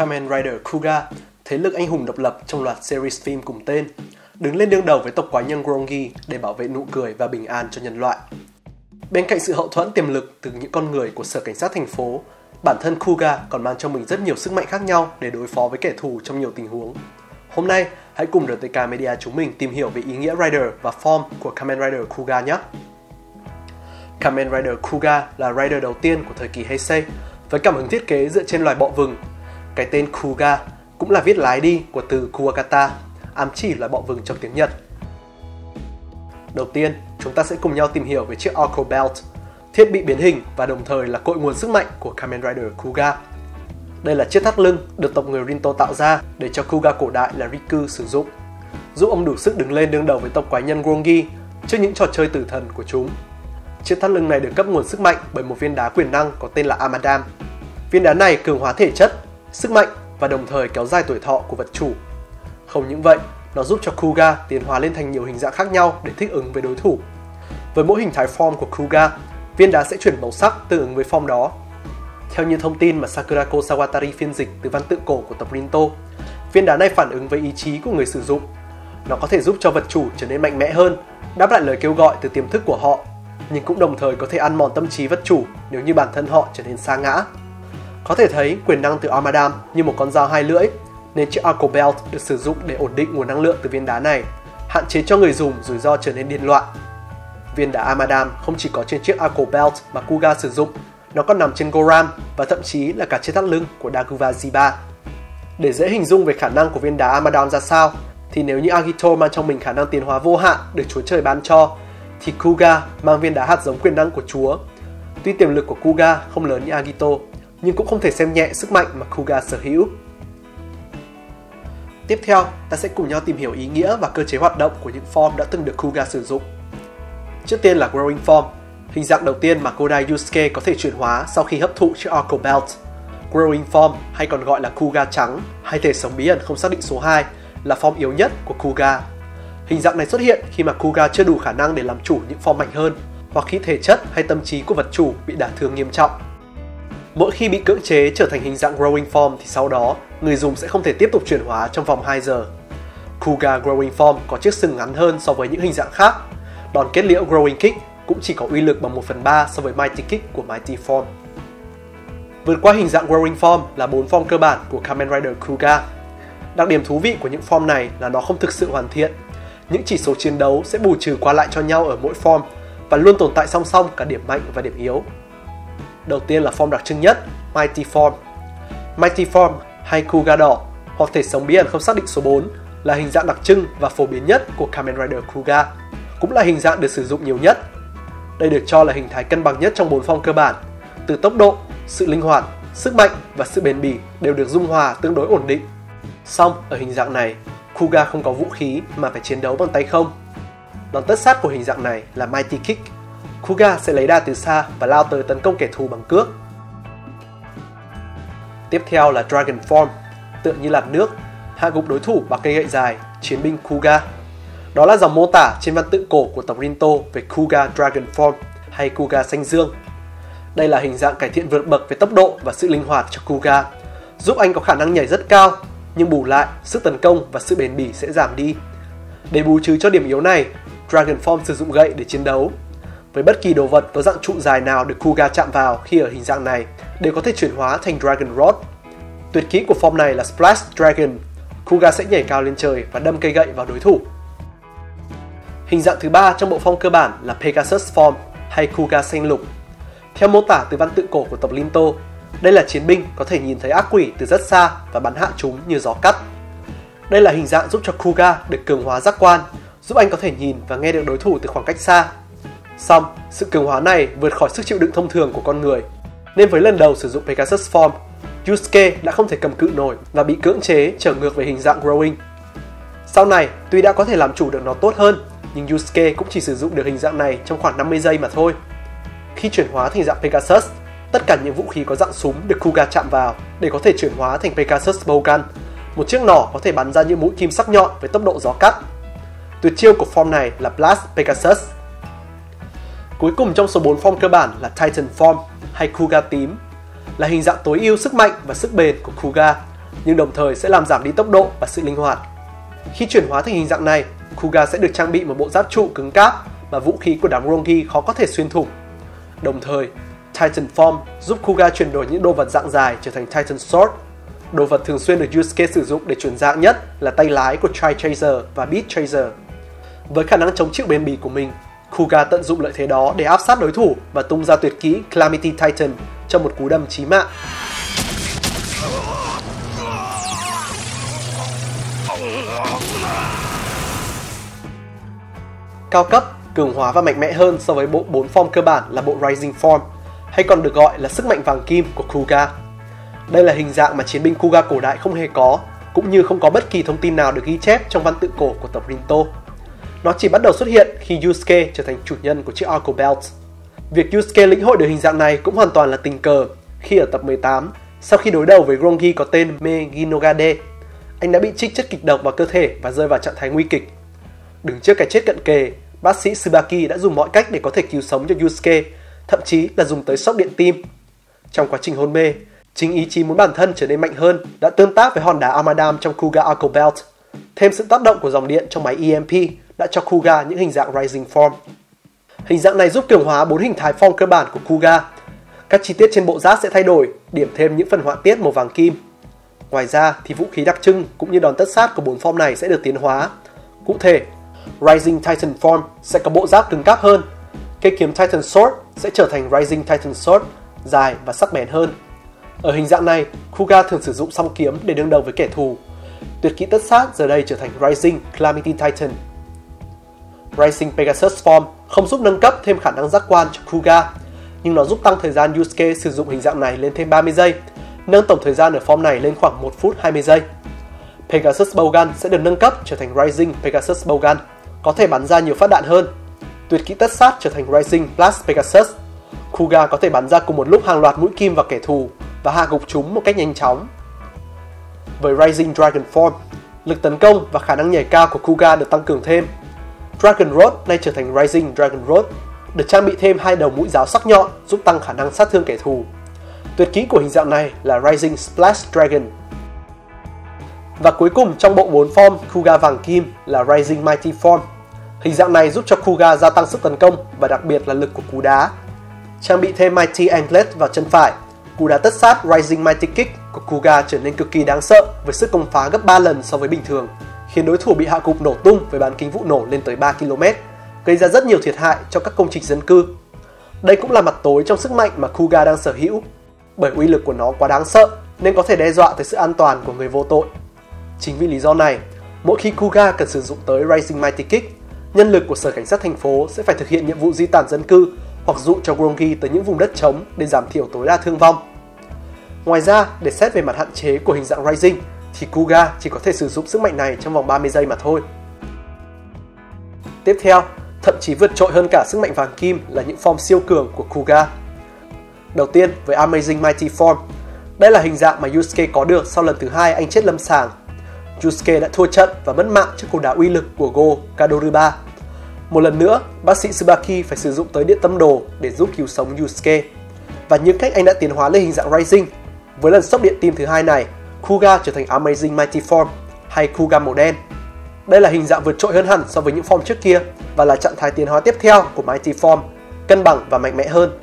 Kamen Rider Kuuga, thế lực anh hùng độc lập trong loạt series phim cùng tên, đứng lên đương đầu với tộc quái nhân Grongi để bảo vệ nụ cười và bình an cho nhân loại. Bên cạnh sự hậu thuẫn tiềm lực từ những con người của Sở Cảnh sát thành phố, bản thân Kuuga còn mang cho mình rất nhiều sức mạnh khác nhau để đối phó với kẻ thù trong nhiều tình huống. Hôm nay, hãy cùng RTK Media chúng mình tìm hiểu về ý nghĩa Rider và Form của Kamen Rider Kuuga nhé! Kamen Rider Kuuga là Rider đầu tiên của thời kỳ Heisei, với cảm hứng thiết kế dựa trên loài bọ vừng. Cái tên Kuuga cũng là viết lái đi của từ Kuwagata, ám chỉ loài bọ vừng trong tiếng Nhật. Đầu tiên, chúng ta sẽ cùng nhau tìm hiểu về chiếc Arco Belt, thiết bị biến hình và đồng thời là cội nguồn sức mạnh của Kamen Rider Kuuga. Đây là chiếc thắt lưng được tộc người Rinto tạo ra để cho Kuuga cổ đại là Riku sử dụng, giúp ông đủ sức đứng lên đương đầu với tộc quái nhân Grongi trước những trò chơi tử thần của chúng. Chiếc thắt lưng này được cấp nguồn sức mạnh bởi một viên đá quyền năng có tên là Amadam. Viên đá này cường hóa thể chất, sức mạnh và đồng thời kéo dài tuổi thọ của vật chủ. Không những vậy, nó giúp cho Kuuga tiến hóa lên thành nhiều hình dạng khác nhau để thích ứng với đối thủ. Với mỗi hình thái form của Kuuga, viên đá sẽ chuyển màu sắc tương ứng với form đó. Theo như thông tin mà Sakurako Sawatari phiên dịch từ văn tự cổ của tộc Rinto, viên đá này phản ứng với ý chí của người sử dụng. Nó có thể giúp cho vật chủ trở nên mạnh mẽ hơn, đáp lại lời kêu gọi từ tiềm thức của họ, nhưng cũng đồng thời có thể ăn mòn tâm trí vật chủ nếu như bản thân họ trở nên sa ngã. Có thể thấy quyền năng từ Amadam như một con dao hai lưỡi, nên chiếc Arco Belt được sử dụng để ổn định nguồn năng lượng từ viên đá này, hạn chế cho người dùng rủi ro trở nên điên loạn. Viên đá Amadam không chỉ có trên chiếc Arco Belt mà Kuuga sử dụng, nó còn nằm trên Goram và thậm chí là cả trên thắt lưng của Daguva Zeba. Để dễ hình dung về khả năng của viên đá Amadam ra sao, thì nếu như Agito mang trong mình khả năng tiến hóa vô hạn được Chúa Trời ban cho, thì Kuuga mang viên đá hạt giống quyền năng của Chúa. Tuy tiềm lực của Kuuga không lớn như Agito, nhưng cũng không thể xem nhẹ sức mạnh mà Kuuga sở hữu. Tiếp theo, ta sẽ cùng nhau tìm hiểu ý nghĩa và cơ chế hoạt động của những form đã từng được Kuuga sử dụng. Trước tiên là Growing Form, hình dạng đầu tiên mà Godai Yusuke có thể chuyển hóa sau khi hấp thụ chiếc Arco Belt. Growing Form, hay còn gọi là Kuuga trắng, hay thể sống bí ẩn không xác định số 2, là form yếu nhất của Kuuga. Hình dạng này xuất hiện khi mà Kuuga chưa đủ khả năng để làm chủ những form mạnh hơn, hoặc khi thể chất hay tâm trí của vật chủ bị đả thương nghiêm trọng. Mỗi khi bị cưỡng chế trở thành hình dạng Growing Form thì sau đó, người dùng sẽ không thể tiếp tục chuyển hóa trong vòng 2 giờ. Kuuga Growing Form có chiếc sừng ngắn hơn so với những hình dạng khác. Đòn kết liễu Growing Kick cũng chỉ có uy lực bằng 1/3 so với Mighty Kick của Mighty Form. Vượt qua hình dạng Growing Form là 4 form cơ bản của Kamen Rider Kuuga. Đặc điểm thú vị của những form này là nó không thực sự hoàn thiện. Những chỉ số chiến đấu sẽ bù trừ qua lại cho nhau ở mỗi form và luôn tồn tại song song cả điểm mạnh và điểm yếu. Đầu tiên là form đặc trưng nhất, Mighty Form. Mighty Form hay Kuuga đỏ hoặc thể sống bí ẩn không xác định số 4 là hình dạng đặc trưng và phổ biến nhất của Kamen Rider Kuuga, cũng là hình dạng được sử dụng nhiều nhất. Đây được cho là hình thái cân bằng nhất trong 4 form cơ bản. Từ tốc độ, sự linh hoạt, sức mạnh và sự bền bỉ đều được dung hòa tương đối ổn định. Song ở hình dạng này, Kuuga không có vũ khí mà phải chiến đấu bằng tay không. Đòn tất sát của hình dạng này là Mighty Kick. Kuuga sẽ lấy đà từ xa và lao tới tấn công kẻ thù bằng cước. Tiếp theo là Dragon Form, tựa như lặn nước, hạ gục đối thủ bằng cây gậy dài, chiến binh Kuuga. Đó là dòng mô tả trên văn tự cổ của tộc Rinto về Kuuga Dragon Form hay Kuuga xanh dương. Đây là hình dạng cải thiện vượt bậc về tốc độ và sự linh hoạt cho Kuuga, giúp anh có khả năng nhảy rất cao, nhưng bù lại, sức tấn công và sự bền bỉ sẽ giảm đi. Để bù trừ cho điểm yếu này, Dragon Form sử dụng gậy để chiến đấu. Với bất kỳ đồ vật có dạng trụ dài nào được Kuuga chạm vào khi ở hình dạng này đều có thể chuyển hóa thành Dragon Rod. Tuyệt kỹ của form này là Splash Dragon. Kuuga sẽ nhảy cao lên trời và đâm cây gậy vào đối thủ. Hình dạng thứ ba trong bộ form cơ bản là Pegasus Form hay Kuuga xanh lục. Theo mô tả từ văn tự cổ của tộc Rinto, đây là chiến binh có thể nhìn thấy ác quỷ từ rất xa và bắn hạ chúng như gió cắt. Đây là hình dạng giúp cho Kuuga được cường hóa giác quan, giúp anh có thể nhìn và nghe được đối thủ từ khoảng cách xa. Song, sự cường hóa này vượt khỏi sức chịu đựng thông thường của con người, nên với lần đầu sử dụng Pegasus Form, Yusuke đã không thể cầm cự nổi và bị cưỡng chế trở ngược về hình dạng Growing. Sau này, tuy đã có thể làm chủ được nó tốt hơn, nhưng Yusuke cũng chỉ sử dụng được hình dạng này trong khoảng 50 giây mà thôi. Khi chuyển hóa thành dạng Pegasus, tất cả những vũ khí có dạng súng được Kuuga chạm vào để có thể chuyển hóa thành Pegasus Bowgun, một chiếc nỏ có thể bắn ra những mũi kim sắc nhọn với tốc độ gió cắt. Tuyệt chiêu của form này là Blast Pegasus. Cuối cùng trong số 4 form cơ bản là Titan Form hay Kuuga tím, là hình dạng tối ưu sức mạnh và sức bền của Kuuga, nhưng đồng thời sẽ làm giảm đi tốc độ và sự linh hoạt. Khi chuyển hóa thành hình dạng này, Kuuga sẽ được trang bị một bộ giáp trụ cứng cáp mà vũ khí của đám Grongi khó có thể xuyên thủng. Đồng thời, Titan Form giúp Kuuga chuyển đổi những đồ vật dạng dài trở thành Titan Sword. Đồ vật thường xuyên được Yusuke sử dụng để chuyển dạng nhất là tay lái của Tri Chaser và Beat Chaser. Với khả năng chống chịu bền bỉ của mình, Kuuga tận dụng lợi thế đó để áp sát đối thủ và tung ra tuyệt kỹ Calamity Titan cho một cú đâm chí mạng. Cao cấp, cường hóa và mạnh mẽ hơn so với bộ 4 form cơ bản là bộ Rising Form, hay còn được gọi là sức mạnh vàng kim của Kuuga. Đây là hình dạng mà chiến binh Kuuga cổ đại không hề có, cũng như không có bất kỳ thông tin nào được ghi chép trong văn tự cổ của tộc Rinto. Nó chỉ bắt đầu xuất hiện khi Yusuke trở thành chủ nhân của chiếc Arco Belt. Việc Yusuke lĩnh hội được hình dạng này cũng hoàn toàn là tình cờ khi ở tập 18, sau khi đối đầu với Grongi có tên Meginogade, anh đã bị trích chất kịch độc vào cơ thể và rơi vào trạng thái nguy kịch. Đứng trước cái chết cận kề, bác sĩ Tsubaki đã dùng mọi cách để có thể cứu sống cho Yusuke, thậm chí là dùng tới sốc điện tim. Trong quá trình hôn mê, chính ý chí muốn bản thân trở nên mạnh hơn đã tương tác với hòn đá Amadam trong Kuuga Arco Belt. Thêm sự tác động của dòng điện trong máy EMP đã cho Kuuga những hình dạng Rising Form. Hình dạng này giúp cường hóa 4 hình thái form cơ bản của Kuuga. Các chi tiết trên bộ giáp sẽ thay đổi, điểm thêm những phần họa tiết màu vàng kim. Ngoài ra thì vũ khí đặc trưng cũng như đòn tất sát của 4 form này sẽ được tiến hóa. Cụ thể, Rising Titan Form sẽ có bộ giáp cứng cáp hơn. Cây kiếm Titan Sword sẽ trở thành Rising Titan Sword, dài và sắc bén hơn. Ở hình dạng này, Kuuga thường sử dụng song kiếm để đương đầu với kẻ thù. Tuyệt kỹ tất sát giờ đây trở thành Rising Calamity Titan. Rising Pegasus Form không giúp nâng cấp thêm khả năng giác quan cho Kuuga, nhưng nó giúp tăng thời gian Yusuke sử dụng hình dạng này lên thêm 30 giây, nâng tổng thời gian ở form này lên khoảng 1 phút 20 giây. Pegasus Bowgun sẽ được nâng cấp trở thành Rising Pegasus Bowgun, có thể bắn ra nhiều phát đạn hơn. Tuyệt kỹ tất sát trở thành Rising Blast Pegasus. Kuuga có thể bắn ra cùng một lúc hàng loạt mũi kim vào kẻ thù và hạ gục chúng một cách nhanh chóng. Với Rising Dragon Form, lực tấn công và khả năng nhảy cao của Kuuga được tăng cường thêm. Dragon Rod nay trở thành Rising Dragon Rod, được trang bị thêm 2 đầu mũi giáo sắc nhọn giúp tăng khả năng sát thương kẻ thù. Tuyệt kỹ của hình dạng này là Rising Splash Dragon. Và cuối cùng trong bộ 4 form Kuuga vàng kim là Rising Mighty Form. Hình dạng này giúp cho Kuuga gia tăng sức tấn công và đặc biệt là lực của cú đá. Trang bị thêm Mighty Anklet vào chân phải, cú đá tất sát Rising Mighty Kick của Kuuga trở nên cực kỳ đáng sợ với sức công phá gấp 3 lần so với bình thường, khiến đối thủ bị hạ gục nổ tung với bán kính vụ nổ lên tới 3 km, gây ra rất nhiều thiệt hại cho các công trình dân cư. Đây cũng là mặt tối trong sức mạnh mà Kuuga đang sở hữu, bởi uy lực của nó quá đáng sợ nên có thể đe dọa tới sự an toàn của người vô tội. Chính vì lý do này, mỗi khi Kuuga cần sử dụng tới Rising Mighty Kick, nhân lực của Sở Cảnh sát thành phố sẽ phải thực hiện nhiệm vụ di tản dân cư hoặc dụ cho Grongi tới những vùng đất trống để giảm thiểu tối đa thương vong. Ngoài ra, để xét về mặt hạn chế của hình dạng Rising, thì Kuuga chỉ có thể sử dụng sức mạnh này trong vòng 30 giây mà thôi. Tiếp theo, thậm chí vượt trội hơn cả sức mạnh vàng kim là những form siêu cường của Kuuga. Đầu tiên với Amazing Mighty Form, đây là hình dạng mà Yusuke có được sau lần thứ 2 anh chết lâm sàng. Yusuke đã thua trận và mất mạng trước cú đá uy lực của Go Kadoruba. Một lần nữa, bác sĩ Tsubaki phải sử dụng tới điện tâm đồ để giúp cứu sống Yusuke. Và như cách anh đã tiến hóa lên hình dạng Rising, với lần sốc điện tim thứ 2 này, Kuuga trở thành Amazing Mighty Form hay Kuuga màu đen. Đây là hình dạng vượt trội hơn hẳn so với những form trước kia và là trạng thái tiến hóa tiếp theo của Mighty Form, cân bằng và mạnh mẽ hơn.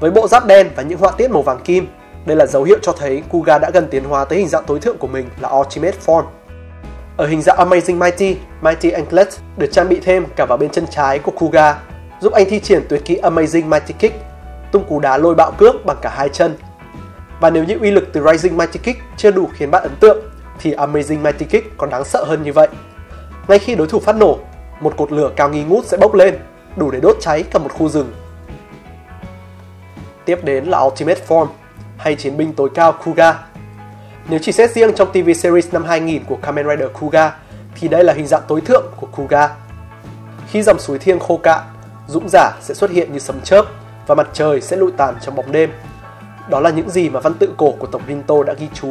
Với bộ giáp đen và những họa tiết màu vàng kim, đây là dấu hiệu cho thấy Kuuga đã gần tiến hóa tới hình dạng tối thượng của mình là Ultimate Form. Ở hình dạng Amazing Mighty, Mighty Anklet được trang bị thêm cả vào bên chân trái của Kuuga, giúp anh thi triển tuyệt kỹ Amazing Mighty Kick, tung cú đá lôi bạo cước bằng cả hai chân. Và nếu như uy lực từ Rising Mighty Kick chưa đủ khiến bạn ấn tượng, thì Amazing Mighty Kick còn đáng sợ hơn như vậy. Ngay khi đối thủ phát nổ, một cột lửa cao nghi ngút sẽ bốc lên, đủ để đốt cháy cả một khu rừng. Tiếp đến là Ultimate Form, hay chiến binh tối cao Kuuga. Nếu chỉ xét riêng trong TV series năm 2000 của Kamen Rider Kuuga, thì đây là hình dạng tối thượng của Kuuga. Khi dòng suối thiêng khô cạn, dũng giả sẽ xuất hiện như sấm chớp và mặt trời sẽ lụi tàn trong bóng đêm. Đó là những gì mà văn tự cổ của tổng Rinto đã ghi chú.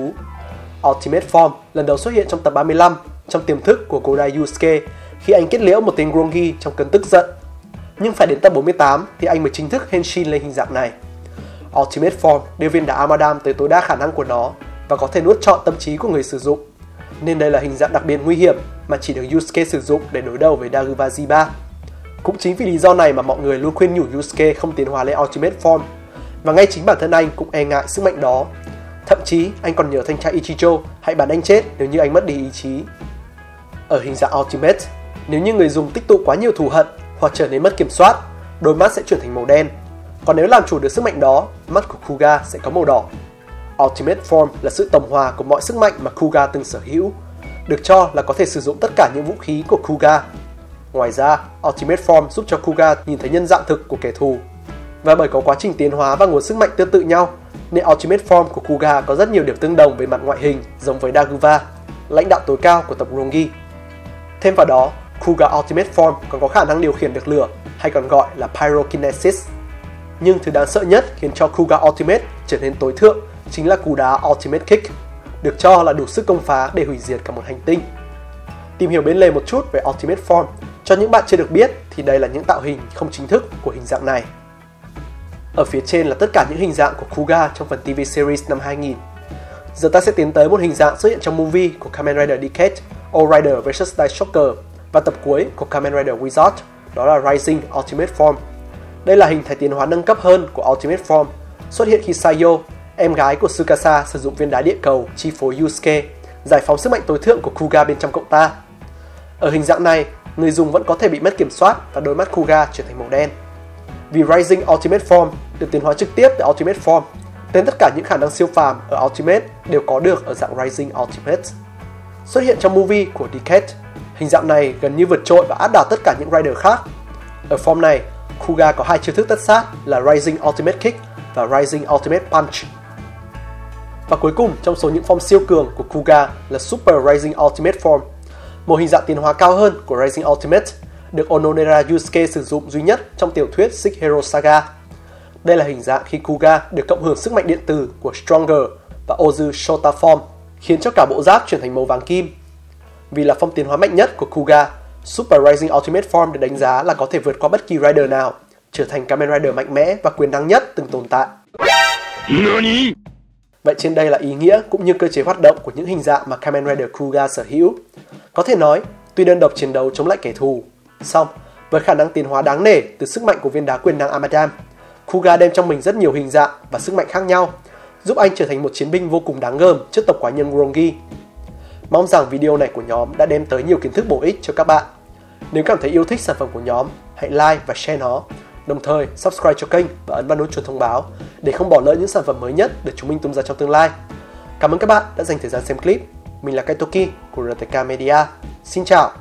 Ultimate Form lần đầu xuất hiện trong tập 35 trong tiềm thức của Godai Yusuke khi anh kết liễu một tên Grongi trong cơn tức giận. Nhưng phải đến tập 48 thì anh mới chính thức henshin lên hình dạng này. Ultimate Form đều viên đá Amadam tới tối đa khả năng của nó và có thể nuốt trọn tâm trí của người sử dụng. Nên đây là hình dạng đặc biệt nguy hiểm mà chỉ được Yusuke sử dụng để đối đầu với Daguva Zeba. Cũng chính vì lý do này mà mọi người luôn khuyên nhủ Yusuke không tiến hóa lên Ultimate Form, và ngay chính bản thân anh cũng e ngại sức mạnh đó. Thậm chí anh còn nhờ thanh tra Ichijo hãy bắn anh chết nếu như anh mất đi ý chí. Ở hình dạng Ultimate, nếu như người dùng tích tụ quá nhiều thù hận hoặc trở nên mất kiểm soát, đôi mắt sẽ chuyển thành màu đen. Còn nếu làm chủ được sức mạnh đó, mắt của Kuuga sẽ có màu đỏ. Ultimate Form là sự tổng hòa của mọi sức mạnh mà Kuuga từng sở hữu, được cho là có thể sử dụng tất cả những vũ khí của Kuuga. Ngoài ra, Ultimate Form giúp cho Kuuga nhìn thấy nhân dạng thực của kẻ thù. Và bởi có quá trình tiến hóa và nguồn sức mạnh tương tự nhau, nên Ultimate Form của Kuuga có rất nhiều điểm tương đồng về mặt ngoại hình giống với Daguva, lãnh đạo tối cao của tập Grongi. Thêm vào đó, Kuuga Ultimate Form còn có khả năng điều khiển được lửa, hay còn gọi là Pyrokinesis. Nhưng thứ đáng sợ nhất khiến cho Kuuga Ultimate trở nên tối thượng chính là cú đá Ultimate Kick, được cho là đủ sức công phá để hủy diệt cả một hành tinh. Tìm hiểu bên lề một chút về Ultimate Form, cho những bạn chưa được biết thì đây là những tạo hình không chính thức của hình dạng này. Ở phía trên là tất cả những hình dạng của Kuuga trong phần TV series năm 2000. Giờ ta sẽ tiến tới một hình dạng xuất hiện trong movie của Kamen Rider Decade, All Rider vs Die Shocker và tập cuối của Kamen Rider Wizard, đó là Rising Ultimate Form. Đây là hình thái tiến hóa nâng cấp hơn của Ultimate Form, xuất hiện khi Sayo, em gái của Tsukasa, sử dụng viên đá địa cầu chi phối Yusuke, giải phóng sức mạnh tối thượng của Kuuga bên trong cậu ta. Ở hình dạng này, người dùng vẫn có thể bị mất kiểm soát và đôi mắt Kuuga trở thành màu đen. Vì Rising Ultimate Form được tiến hóa trực tiếp từ Ultimate Form, nên tất cả những khả năng siêu phàm ở Ultimate đều có được ở dạng Rising Ultimate. Xuất hiện trong movie của Decade, hình dạng này gần như vượt trội và áp đảo tất cả những Rider khác. Ở form này, Kuuga có hai chiêu thức tất sát là Rising Ultimate Kick và Rising Ultimate Punch. Và cuối cùng trong số những form siêu cường của Kuuga là Super Rising Ultimate Form, một hình dạng tiến hóa cao hơn của Rising Ultimate, được Ononera Yusuke sử dụng duy nhất trong tiểu thuyết Six Hero Saga. Đây là hình dạng khi Kuuga được cộng hưởng sức mạnh điện tử của Stronger và Ozu Shota Form, khiến cho cả bộ giáp chuyển thành màu vàng kim. Vì là form tiến hóa mạnh nhất của Kuuga, Super Rising Ultimate Form được đánh giá là có thể vượt qua bất kỳ Rider nào, trở thành Kamen Rider mạnh mẽ và quyền năng nhất từng tồn tại. Vậy trên đây là ý nghĩa cũng như cơ chế hoạt động của những hình dạng mà Kamen Rider Kuuga sở hữu. Có thể nói, tuy đơn độc chiến đấu chống lại kẻ thù, song với khả năng tiến hóa đáng nể từ sức mạnh của viên đá quyền năng Amadam, Kuuga đem trong mình rất nhiều hình dạng và sức mạnh khác nhau, giúp anh trở thành một chiến binh vô cùng đáng gờm trước tộc quái nhân Grongi. Mong rằng video này của nhóm đã đem tới nhiều kiến thức bổ ích cho các bạn. Nếu cảm thấy yêu thích sản phẩm của nhóm, hãy like và share nó. Đồng thời, subscribe cho kênh và ấn vào nút chuông thông báo để không bỏ lỡ những sản phẩm mới nhất được chúng mình tung ra trong tương lai. Cảm ơn các bạn đã dành thời gian xem clip. Mình là Kaitoki của RTK Media. Xin chào!